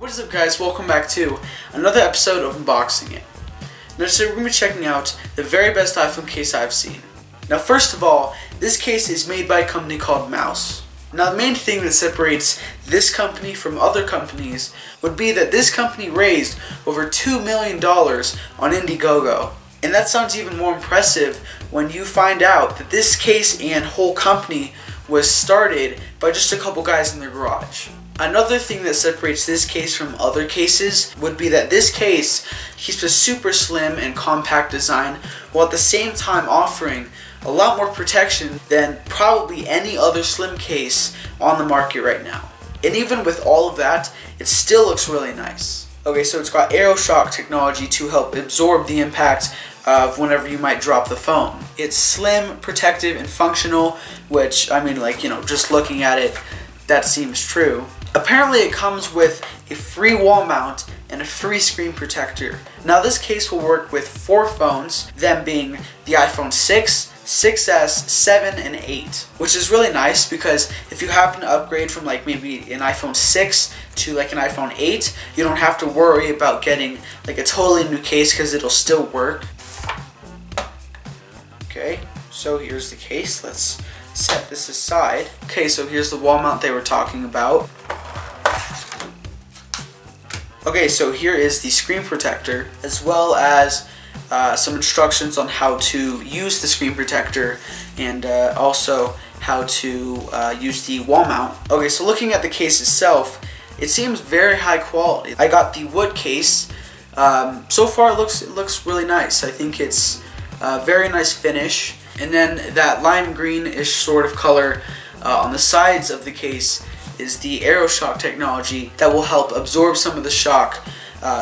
What is up, guys? Welcome back to another episode of Unboxing It. Now today we're going to be checking out the very best iPhone case I've seen. Now first of all, this case is made by a company called Mous. Now the main thing that separates this company from other companies would be that this company raised over $2 million on Indiegogo. And that sounds even more impressive when you find out that this case and whole company was started by just a couple guys in their garage. Another thing that separates this case from other cases would be that this case keeps a super slim and compact design while at the same time offering a lot more protection than probably any other slim case on the market right now. And even with all of that, it still looks really nice. Okay, so it's got AeroShock technology to help absorb the impact of whenever you might drop the phone. It's slim, protective, and functional, which, I mean, like, you know, just looking at it, that seems true. Apparently it comes with a free wall mount and a free screen protector. Now this case will work with 4 phones, them being the iPhone 6, 6S, 7, and 8. Which is really nice because if you happen to upgrade from like maybe an iPhone 6 to like an iPhone 8, you don't have to worry about getting like a totally new case because it'll still work. Okay, so here's the case. Let's set this aside. Okay, so here's the wall mount they were talking about. Okay, so here is the screen protector, as well as some instructions on how to use the screen protector and also how to use the wall mount. Okay, so looking at the case itself, it seems very high quality. I got the wood case. So far it looks really nice. I think it's a very nice finish. And then that lime green-ish sort of color on the sides of the case is the AeroShock technology that will help absorb some of the shock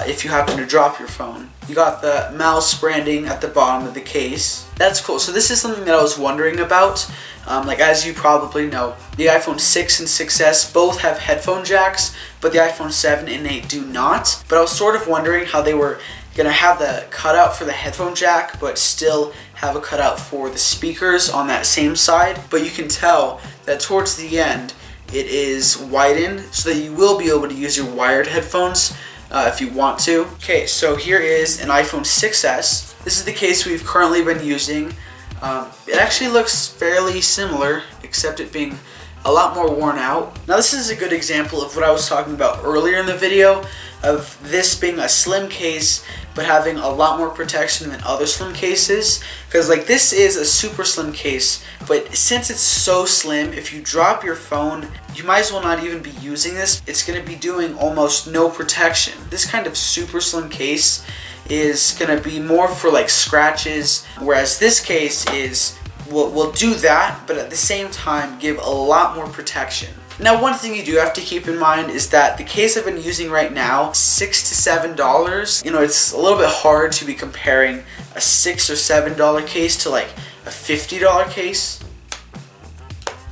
if you happen to drop your phone. You got the Mous branding at the bottom of the case. That's cool. So this is something that I was wondering about. Like as you probably know, the iPhone 6 and 6S both have headphone jacks, but the iPhone 7 and 8 do not. But I was sort of wondering how they were gonna have the cutout for the headphone jack but still have a cutout for the speakers on that same side, but you can tell that towards the end it is widened so that you will be able to use your wired headphones if you want to. Okay, so here is an iPhone 6S. This is the case we've currently been using. It actually looks fairly similar, except it being a lot more worn out. Now this is a good example of what I was talking about earlier in the video, of this being a slim case but having a lot more protection than other slim cases, because like this is a super slim case, but since it's so slim, if you drop your phone you might as well not even be using this. It's going to be doing almost no protection. This kind of super slim case is going to be more for like scratches, whereas this case is will do that but at the same time give a lot more protection. Now one thing you do have to keep in mind is that the case I've been using right now, $6 to $7, you know, it's a little bit hard to be comparing a $6 or $7 case to like a $50 case.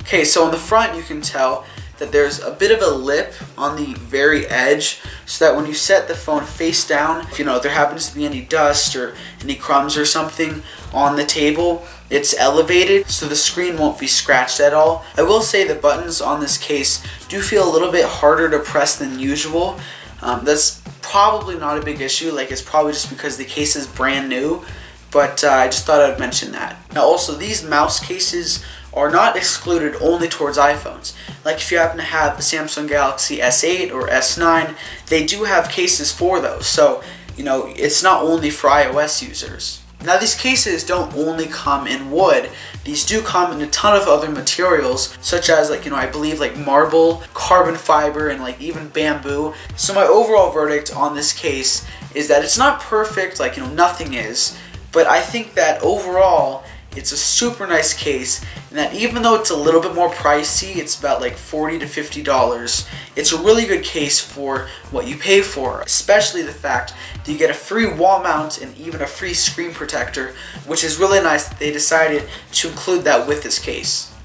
Okay, so on the front you can tell that there's a bit of a lip on the very edge so that when you set the phone face down, if you know there happens to be any dust or any crumbs or something on the table, it's elevated so the screen won't be scratched at all. I will say the buttons on this case do feel a little bit harder to press than usual. That's probably not a big issue, like it's probably just because the case is brand new, but I just thought I'd mention that. Now also, these Mous cases are not excluded only towards iPhones. Like if you happen to have a Samsung Galaxy S8 or S9, they do have cases for those. So, you know, it's not only for iOS users. Now these cases don't only come in wood, these do come in a ton of other materials, such as like, you know, I believe like marble, carbon fiber, and like even bamboo. So my overall verdict on this case is that it's not perfect, like, you know, nothing is, but I think that overall it's a super nice case, and that even though it's a little bit more pricey, it's about like $40 to $50, it's a really good case for what you pay for, especially the fact that you get a free wall mount and even a free screen protector, which is really nice that they decided to include that with this case.